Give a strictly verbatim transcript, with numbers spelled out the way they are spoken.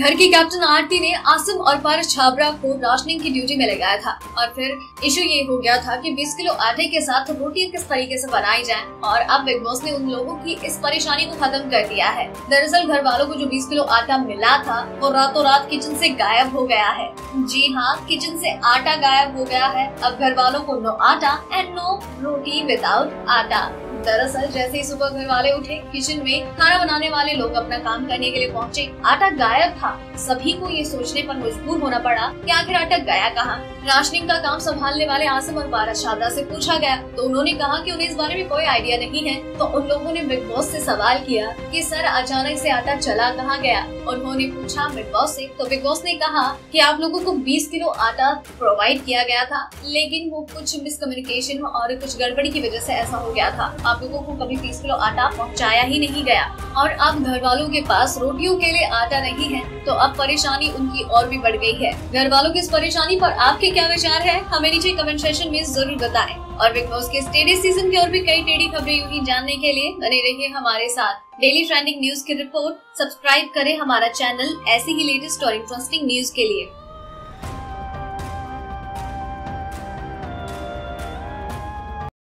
घर की कैप्टन आरती ने आसिम और बारा शादा को राशनिंग की ड्यूटी में लगाया था और फिर इशू ये हो गया था कि बीस किलो आटे के साथ रोटियां किस तरीके से बनाई जाएं और अब बिग बॉस ने उन लोगों की इस परेशानी को खत्म कर दिया है। दरअसल घर वालों को जो बीस किलो आटा मिला था वो रातों रात किचन से गायब हो गया है। जी हाँ, किचन से आटा गायब हो गया है। अब घर वालों को नो आटा एंड नो रोटी विदाउट आटा। दरअसल जैसे ही सुबह घर वाले उठे, किचन में खाना बनाने वाले लोग अपना काम करने के लिए पहुंचे, आटा गायब था। सभी को ये सोचने पर मजबूर होना पड़ा कि आखिर आटा गया कहाँ। राशनिंग का काम संभालने वाले आसम और बारा शादा से पूछा गया तो उन्होंने कहा कि उन्हें इस बारे में कोई आइडिया नहीं है। तो उन लोगों ने बिग बॉस से सवाल किया कि सर अचानक से आटा चला कहाँ गया। उन्होंने पूछा बिग बॉस से तो बिग बॉस ने कहा कि आप लोगों को बीस किलो आटा प्रोवाइड किया गया था, लेकिन वो कुछ मिसकम्युनिकेशन और कुछ गड़बड़ी की वजह से ऐसा हो गया था। आप लोगों को कभी बीस किलो आटा पहुंचाया ही नहीं गया और अब घर वालों के पास रोटियों के लिए आटा नहीं है, तो अब परेशानी उनकी और भी बढ़ गई है। घर वालों की इस परेशानी पर आपके क्या विचार है, हमें नीचे कमेंट सेक्शन में जरूर बताएं। और बिग बॉस के इस टेढ़े सीजन की और भी कई टेढ़ी खबरें यूं ही जानने के लिए बने रहिए हमारे साथ। डेली ट्रेंडिंग न्यूज की रिपोर्ट, सब्सक्राइब करें हमारा चैनल ऐसी ही लेटेस्ट और इंटरेस्टिंग न्यूज के लिए।